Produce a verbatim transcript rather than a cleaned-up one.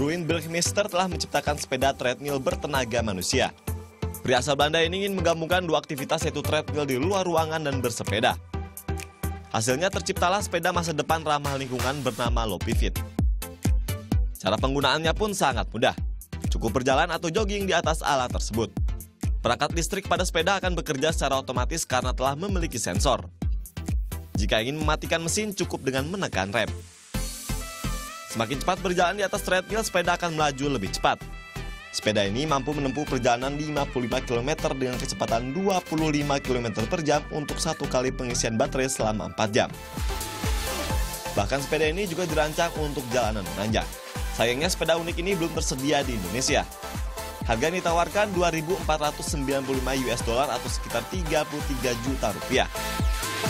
Bruin Bilkmister telah menciptakan sepeda treadmill bertenaga manusia. Pria asal Belanda ini ingin menggabungkan dua aktivitas, yaitu treadmill di luar ruangan dan bersepeda. Hasilnya terciptalah sepeda masa depan ramah lingkungan bernama Lopi Fit. Cara penggunaannya pun sangat mudah. Cukup berjalan atau jogging di atas alat tersebut. Perangkat listrik pada sepeda akan bekerja secara otomatis karena telah memiliki sensor. Jika ingin mematikan mesin, cukup dengan menekan rem. Semakin cepat berjalan di atas treadmill, sepeda akan melaju lebih cepat. Sepeda ini mampu menempuh perjalanan lima puluh lima kilometer dengan kecepatan dua puluh lima kilometer per jam untuk satu kali pengisian baterai selama empat jam. Bahkan sepeda ini juga dirancang untuk jalanan menanjak. Sayangnya sepeda unik ini belum tersedia di Indonesia. Harga yang ditawarkan dua ribu empat ratus sembilan puluh lima U S D atau sekitar tiga puluh tiga juta rupiah.